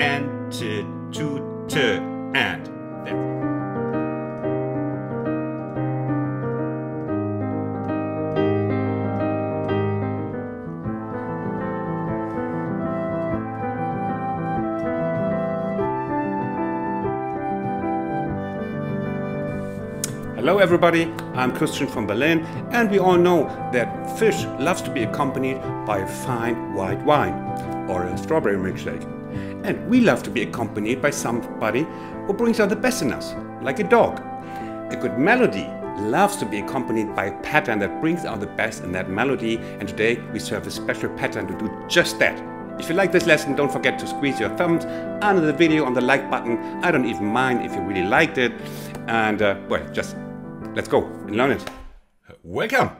and t to t and that. Hello everybody, I'm Christian from Berlin, and we all know that fish loves to be accompanied by a fine white wine or a strawberry milkshake. And we love to be accompanied by somebody who brings out the best in us, like a dog. A good melody loves to be accompanied by a pattern that brings out the best in that melody, and today we serve a special pattern to do just that. If you like this lesson, don't forget to squeeze your thumbs under the video on the like button. I don't even mind if you really liked it, and well, just let's go and learn it. Welcome!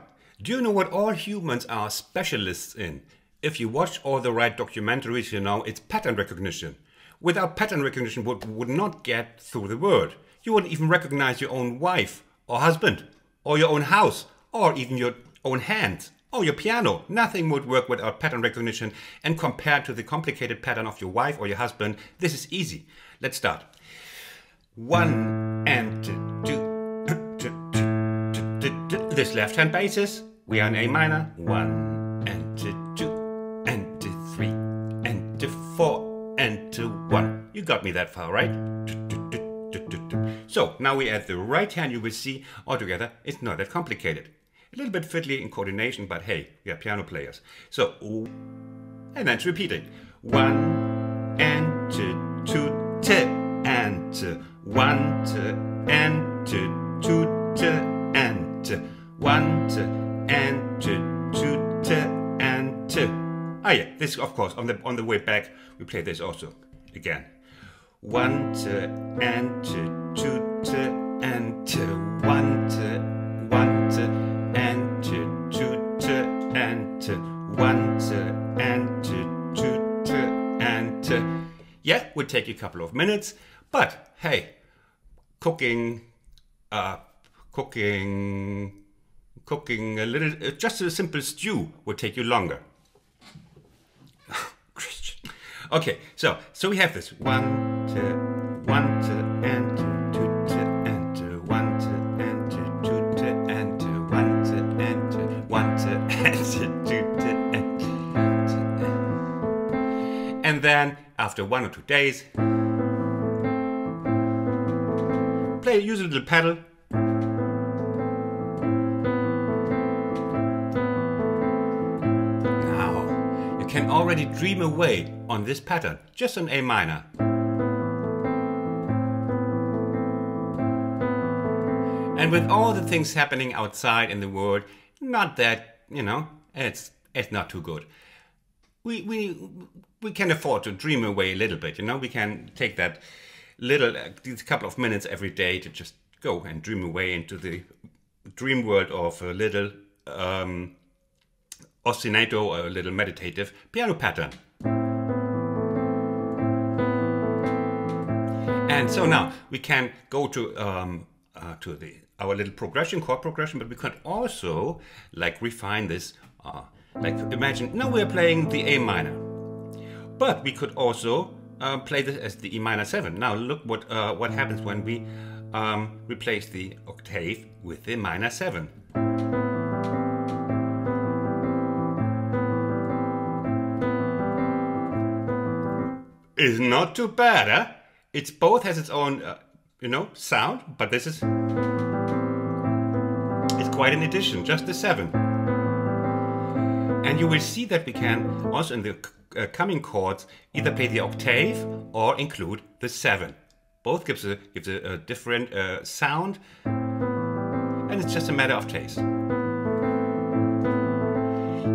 Do you know what all humans are specialists in? If you watch all the right documentaries, you know it's pattern recognition. Without pattern recognition, we would not get through the world. You wouldn't even recognize your own wife or husband or your own house or even your own hands or your piano. Nothing would work without pattern recognition, and compared to the complicated pattern of your wife or your husband, this is easy. Let's start. One and two. This left hand basis, we are in A minor. 1 and 2 and 3 and 4 and 1. You got me that far, right? So now we add the right hand. You will see altogether it's not that complicated. A little bit fiddly in coordination, but hey, we are piano players. So, and then it's repeating. 1 and 2 and 1 and 2 and 1 and 2 and 2 and 2. Ah yeah, this of course on the way back we play this also again. 1 and 2 and 1 and 2 and 1 and 2 and 1 and 2 and 2 and 2. Yeah, would take a couple of minutes, but hey, cooking a little, just a simple stew would take you longer. Christian. Okay, so we have this 1 2 1 2 and 2 2 and 2 1 2 and 2 2 and 2 1 2 and 2 2 and 2 2 and then after 1 or 2 days, use a little pedal. Can already dream away on this pattern, just on A minor. And with all the things happening outside in the world, not that, you know, it's not too good. We can afford to dream away a little bit, you know. We can take that little, these couple of minutes every day to just go and dream away into the dream world of a little ostinato, or a little meditative piano pattern. And so now we can go to our little progression, chord progression, but we can also like refine this. Like imagine now we're playing the A minor, but we could also play this as the E minor 7. Now look what happens when we replace the octave with the minor 7. Is not too bad, eh? It's both has its own, you know, sound, but this is, it's quite an addition, just the 7. And you will see that we can also in the coming chords either play the octave or include the 7. Both gives a different sound, and it's just a matter of taste.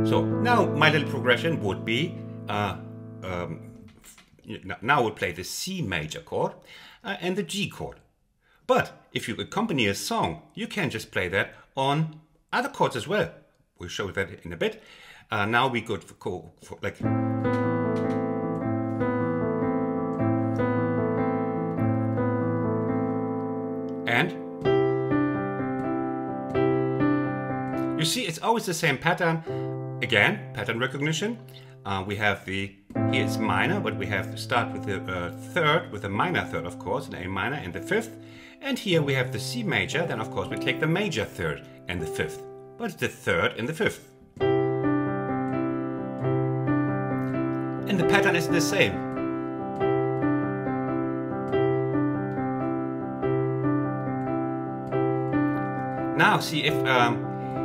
So now my little progression would be. Now we'll play the C major chord and the G chord. But if you accompany a song, you can just play that on other chords as well. We'll show that in a bit. Now we could go for like... And... You see, it's always the same pattern. Again, pattern recognition. We have the... Here it's minor, but we have to start with the third, with a minor third, of course, an A minor and the fifth. And here we have the C major, then of course we take the major third and the fifth, but it's the third and the fifth. And the pattern is the same. Now see if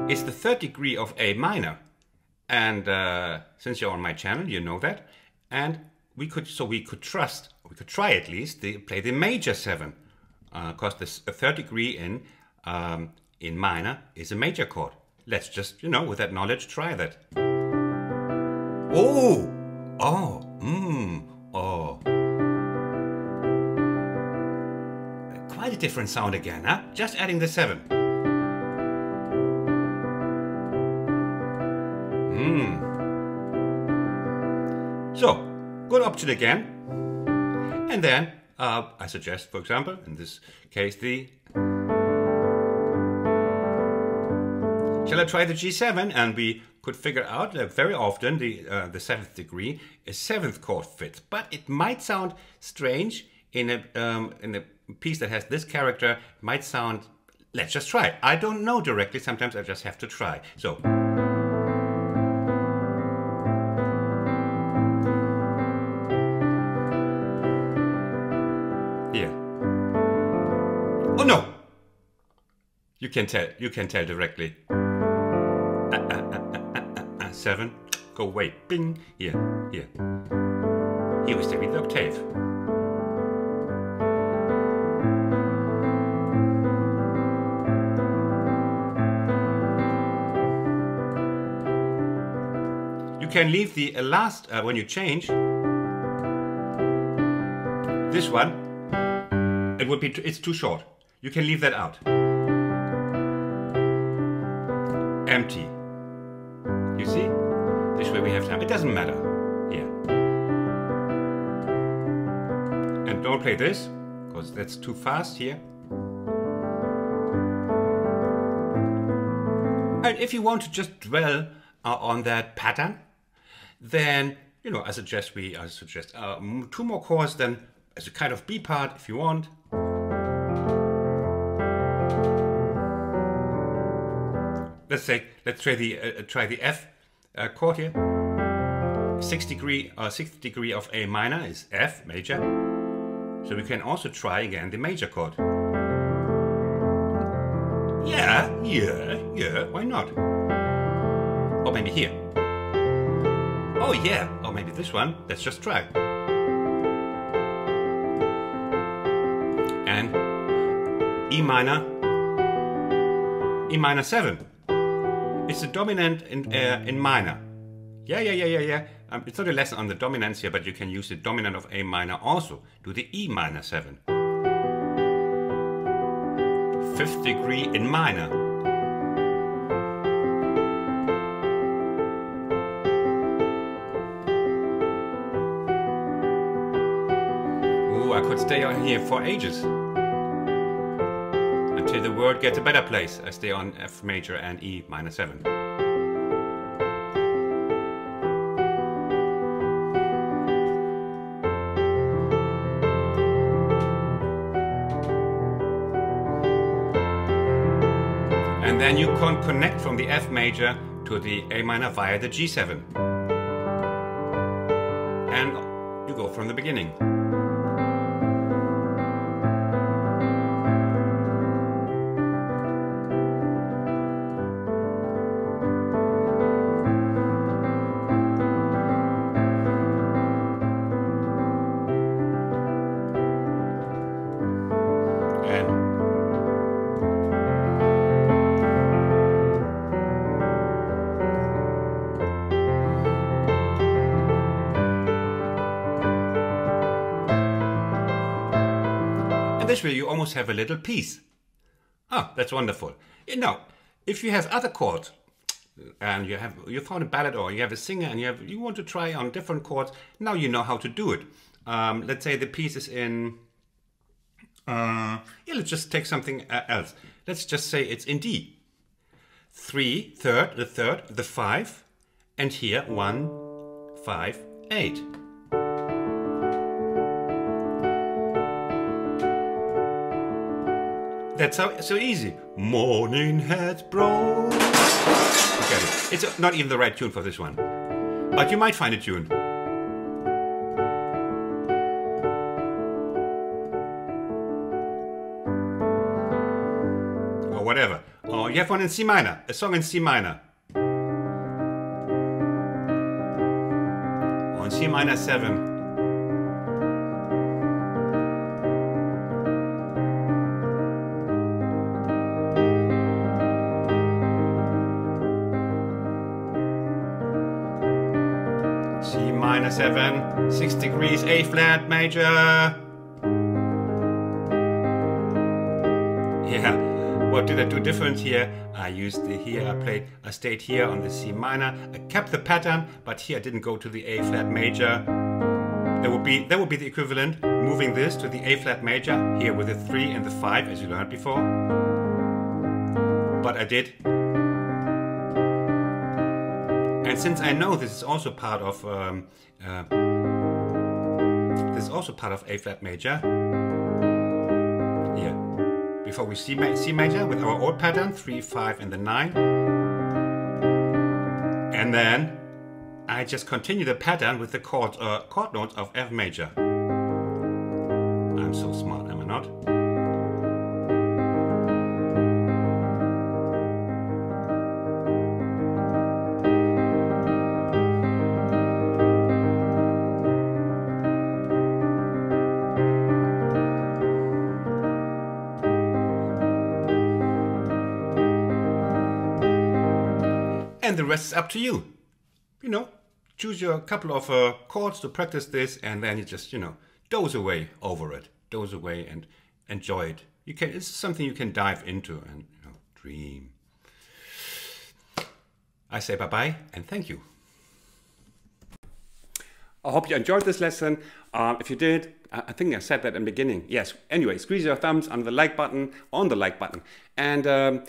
it's the third degree of A minor, and since you're on my channel, you know that. And we could try at least to play the major 7, because the third degree in minor is a major chord. Let's just, you know, with that knowledge, try that. Oh, oh, mmm, oh. Quite a different sound again, huh? Just adding the 7. So, good option again, and then I suggest, for example, in this case, the... Shall I try the G7? And we could figure out that very often the 7th degree is 7th chord fit, but it might sound strange in a piece that has this character. It might sound... Let's just try it. I don't know directly, sometimes I just have to try. So. Oh no! You can tell directly. 7, go away, bing, here we stay with the octave. You can leave the last, when you change, this one, it would be, it's too short. You can leave that out. Empty. You see? This way we have time. It doesn't matter. Here. And don't play this, because that's too fast here. And if you want to just dwell on that pattern, then, you know, I suggest 2 more chords then as a kind of B part if you want. Let's try the F chord here. 6th degree of A minor is F major. So we can also try again the major chord. Yeah, why not? Or maybe here. Oh yeah, or maybe this one. Let's just try. And E minor 7. It's the dominant in minor. Yeah. It's not a lesson on the dominance here, but you can use the dominant of A minor also. Do the E minor 7. 5th degree in minor. Ooh, I could stay on here for ages. Until the word gets a better place. I stay on F major and E minor 7. And then you can connect from the F major to the A minor via the G7. And you go from the beginning. This way you almost have a little piece. Ah, that's wonderful. You know, if you have other chords and you found a ballad, or you have a singer and you want to try on different chords, now you know how to do it. Let's say the piece is in... yeah, let's just take something else. Let's just say it's in D. 3, 3rd, the 5, and here 1, 5, 8. That's so easy. Morning has broke. Okay, it's not even the right tune for this one, but you might find a tune. Or whatever. Or you have one in C minor, a song in C minor. Or in C minor 7. C minor 7, 6 degrees, A-flat major. Yeah, what did I do different here? I used the here, I stayed here on the C minor. I kept the pattern, but here I didn't go to the A-flat major. That would be the equivalent, moving this to the A-flat major, here with the 3 and the 5, as you learned before. But I did. And since I know this is also part of A-flat major, here, before we C major with our old pattern 3, 5, and the 9, and then I just continue the pattern with the chord notes of F major. I'm so smart, am I not? And the rest is up to you. You know, choose your couple of chords to practice this, and then you just, you know, doze away over it. Doze away and enjoy it. You can. It's something you can dive into and, you know, dream. I say bye-bye and thank you. I hope you enjoyed this lesson. If you did, I think I said that in the beginning. Yes. Anyway, squeeze your thumbs under the like button, And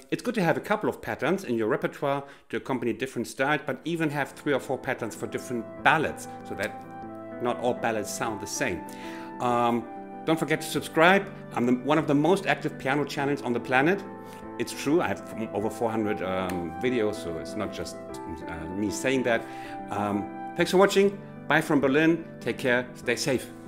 it's good to have a couple of patterns in your repertoire to accompany different styles, but even have 3 or 4 patterns for different ballads so that not all ballads sound the same. Don't forget to subscribe. I'm one of the most active piano channels on the planet. It's true, I have over 400 videos, so it's not just me saying that. Thanks for watching. Bye from Berlin. Take care. Stay safe.